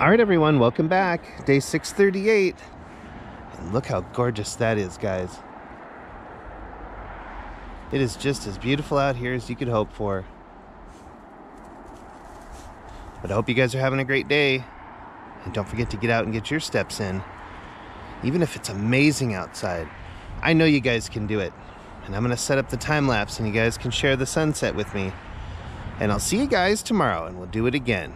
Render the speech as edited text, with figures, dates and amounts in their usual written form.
All right, everyone, welcome back. Day 638. And look how gorgeous that is, guys. It is just as beautiful out here as you could hope for. But I hope you guys are having a great day. And don't forget to get out and get your steps in. Even if it's amazing outside, I know you guys can do it. And I'm gonna set up the time lapse and you guys can share the sunset with me. And I'll see you guys tomorrow and we'll do it again.